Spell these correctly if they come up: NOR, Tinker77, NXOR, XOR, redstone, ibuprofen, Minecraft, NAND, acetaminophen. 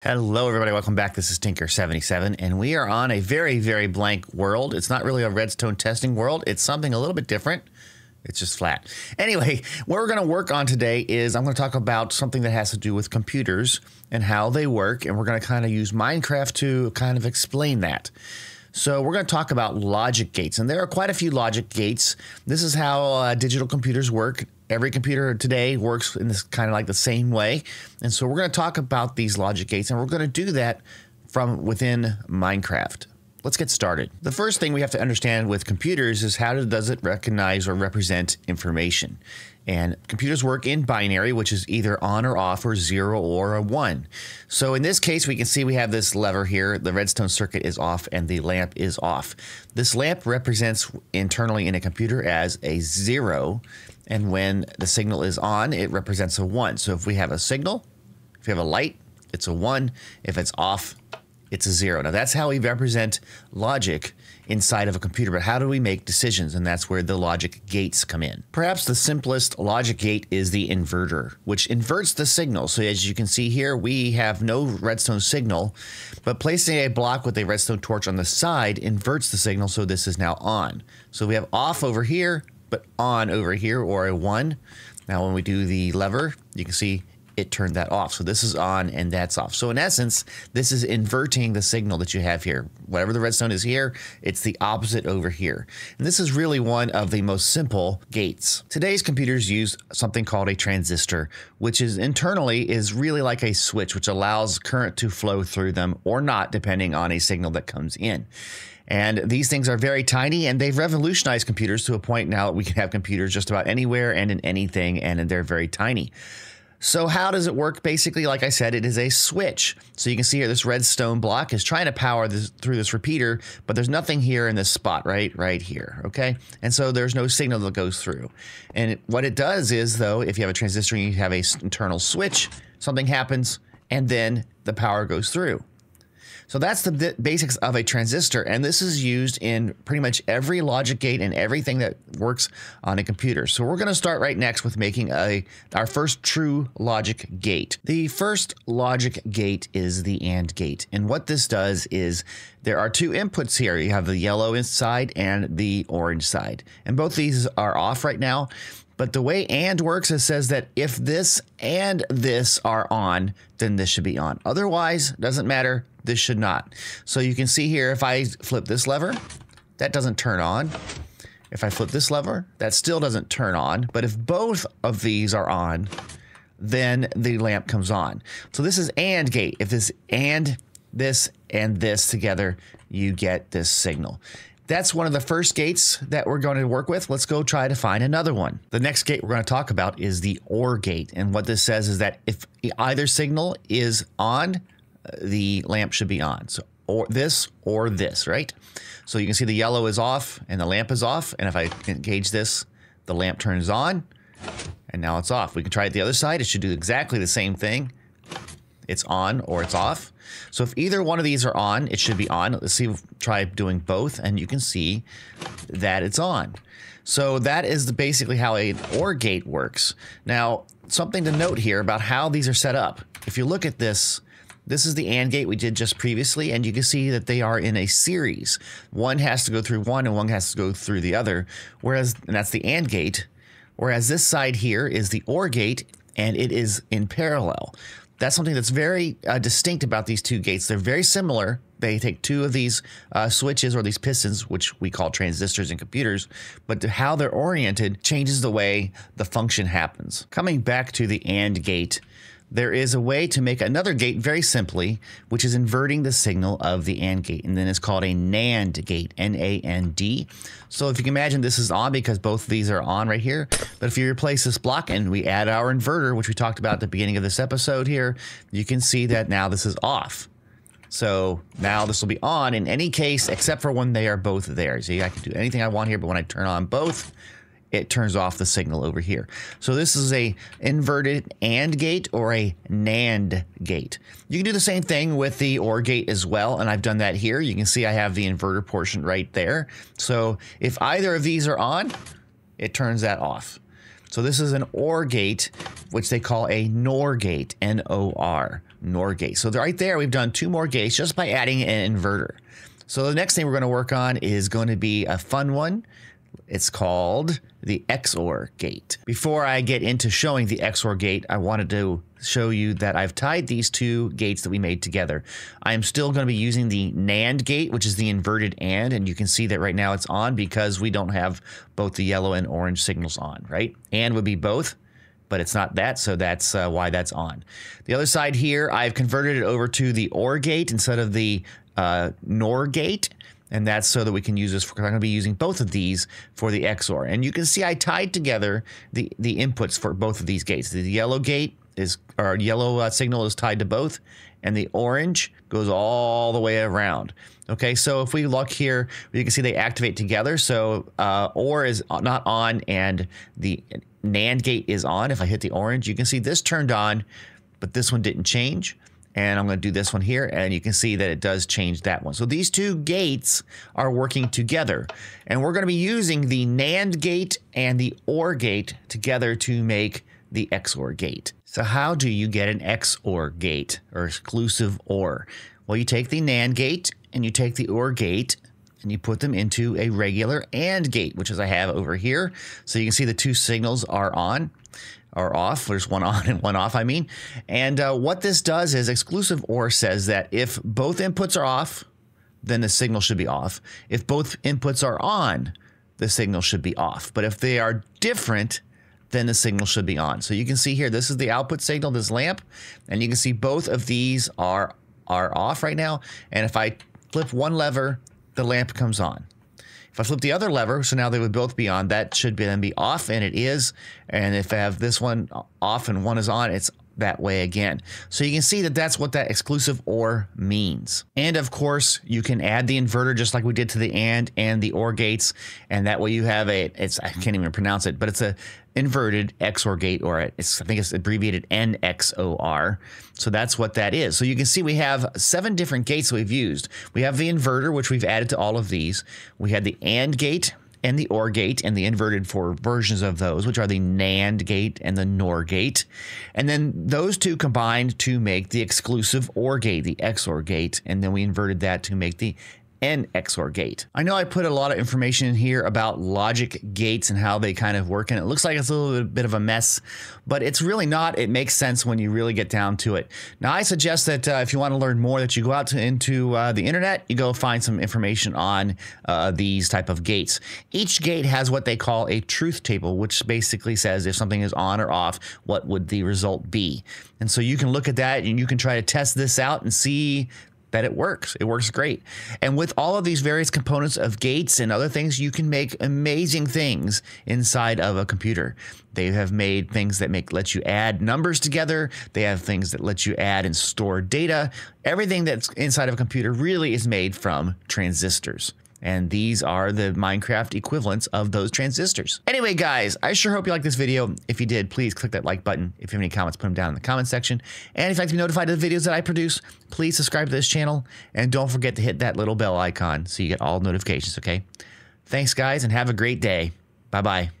Hello everybody, welcome back. This is Tinker77 and we are on a very blank world. It's not really a redstone testing world. It's something a little bit different. It's just flat. Anyway, what we're going to work on today is I'm going to talk about something that has to do with computers and how they work, and we're going to kind of use Minecraft to kind of explain that. So we're going to talk about logic gates, and there are quite a few logic gates. This is how digital computers work. Every computer today works in this kind of like the same way. And so we're going to talk about these logic gates, and we're going to do that from within Minecraft. Let's get started. The first thing we have to understand with computers is how does it recognize or represent information? And computers work in binary, which is either on or off or 0 or 1. So in this case, we can see we have this lever here. The redstone circuit is off and the lamp is off. This lamp represents internally in a computer as a 0. And when the signal is on, it represents a 1. So if we have a signal, if we have a light, it's a 1. If it's off, it's a 0. Now that's how we represent logic inside of a computer, but how do we make decisions? And that's where the logic gates come in. Perhaps the simplest logic gate is the inverter, which inverts the signal. So as you can see here, we have no redstone signal, but placing a block with a redstone torch on the side inverts the signal, so this is now on. So we have off over here, but on over here, or a 1. Now when we do the lever, you can see it turned that off. So this is on and that's off. So in essence, this is inverting the signal that you have here. Whatever the redstone is here, it's the opposite over here. And this is really one of the most simple gates. Today's computers use something called a transistor, which is internally is really like a switch, which allows current to flow through them or not, depending on a signal that comes in. And these things are very tiny, and they've revolutionized computers to a point now that we can have computers just about anywhere and in anything, and they're very tiny. So how does it work? Basically, like I said, it is a switch. So you can see here this redstone block is trying to power this through this repeater, but there's nothing here in this spot, right here, okay? And so there's no signal that goes through. And what it does is, though, if you have a transistor and you have an internal switch, something happens, and then the power goes through. So that's the basics of a transistor, and this is used in pretty much every logic gate and everything that works on a computer. So we're going to start right next with making our first true logic gate. The first logic gate is the AND gate, and what this does is there are two inputs here. You have the yellow side and the orange side, and both these are off right now. But the way AND works, it says that if this and this are on, then this should be on. Otherwise, doesn't matter, this should not. So you can see here, if I flip this lever, that doesn't turn on. If I flip this lever, that still doesn't turn on. But if both of these are on, then the lamp comes on. So this is AND gate. If this and this together, you get this signal. That's one of the first gates that we're going to work with. Let's go try to find another one. The next gate we're going to talk about is the OR gate. And what this says is that if either signal is on, the lamp should be on. So or this, right? So you can see the yellow is off and the lamp is off. And if I engage this, the lamp turns on and now it's off. We can try it the other side. It should do exactly the same thing. It's on or it's off. So if either one of these are on, it should be on. Let's see, try doing both, and you can see that it's on. So that is basically how an OR gate works. Now, something to note here about how these are set up. If you look at this, this is the AND gate we did just previously, and you can see that they are in a series. One has to go through one and one has to go through the other, whereas, and that's the AND gate, whereas this side here is the OR gate, and it is in parallel. That's something that's very distinct about these two gates. They're very similar. They take two of these switches or these pistons, which we call transistors in computers, but how they're oriented changes the way the function happens. Coming back to the AND gate, there is a way to make another gate very simply, which is inverting the signal of the AND gate, and then it's called a NAND gate, N-A-N-D. So if you can imagine, this is on because both of these are on right here, but if you replace this block and we add our inverter, which we talked about at the beginning of this episode here, you can see that now this is off. So now this will be on in any case except for when they are both there. See, I can do anything I want here, but when I turn on both, it turns off the signal over here. So this is a inverted AND gate or a NAND gate. You can do the same thing with the OR gate as well, and I've done that here. You can see I have the inverter portion right there. So if either of these are on, it turns that off. So this is an OR gate, which they call a NOR gate, N-O-R. NOR gate. So right there, we've done two more gates just by adding an inverter. So the next thing we're going to work on is going to be a fun one. It's called the XOR gate. Before I get into showing the XOR gate, I wanted to show you that I've tied these two gates that we made together. I'm still going to be using the NAND gate, which is the inverted AND, and you can see that right now it's on because we don't have both the yellow and orange signals on, right? AND would be both, but it's not that, so that's why that's on. The other side here, I've converted it over to the OR gate instead of the NOR gate. And that's so that we can use this, because I'm going to be using both of these for the XOR. And you can see I tied together the inputs for both of these gates. The yellow gate is, or yellow signal is tied to both, and the orange goes all the way around. Okay, so if we look here, you can see they activate together. So OR is not on, and the NAND gate is on. If I hit the orange, you can see this turned on, but this one didn't change. And I'm going to do this one here, and you can see that it does change that one. So these two gates are working together, and we're going to be using the NAND gate and the OR gate together to make the XOR gate. So how do you get an XOR gate, or exclusive OR? Well, you take the NAND gate and you take the OR gate, and you put them into a regular AND gate, which is I have over here. So you can see the two signals are on or off. There's one on and one off, I mean. And what this does is exclusive OR says that if both inputs are off, then the signal should be off. If both inputs are on, the signal should be off. But if they are different, then the signal should be on. So you can see here, this is the output signal, this lamp, and you can see both of these are off right now. And if I flip one lever, the lamp comes on. If I flip the other lever, so now they would both be on, that should then be off, and it is. And if I have this one off and one is on, it's that way again. So you can see that that's what that exclusive OR means. And of course, you can add the inverter just like we did to the AND and the OR gates, and that way you have a, it's, I can't even pronounce it, but it's a inverted XOR gate, or it's, I think it's abbreviated NXOR. So that's what that is. So you can see we have 7 different gates that we've used. We have the inverter, which we've added to all of these. We had the AND gate and the OR gate, and the inverted 4 versions of those, which are the NAND gate and the NOR gate. And then those two combined to make the exclusive OR gate, the XOR gate, and then we inverted that to make the and XOR gate. I know I put a lot of information in here about logic gates and how they kind of work, and it looks like it's a little bit of a mess, but it's really not. It makes sense when you really get down to it. Now, I suggest that if you want to learn more, that you go out into the internet, you go find some information on these type of gates. Each gate has what they call a truth table, which basically says if something is on or off, what would the result be? And so you can look at that and you can try to test this out and see that it works. It works great. And with all of these various components of gates and other things, you can make amazing things inside of a computer. They have made things that let you add numbers together. They have things that let you add and store data. Everything that's inside of a computer really is made from transistors. And these are the Minecraft equivalents of those transistors. Anyway, guys, I sure hope you liked this video. If you did, please click that like button. If you have any comments, put them down in the comment section. And if you'd like to be notified of the videos that I produce, please subscribe to this channel. And don't forget to hit that little bell icon so you get all notifications, okay? Thanks, guys, and have a great day. Bye-bye.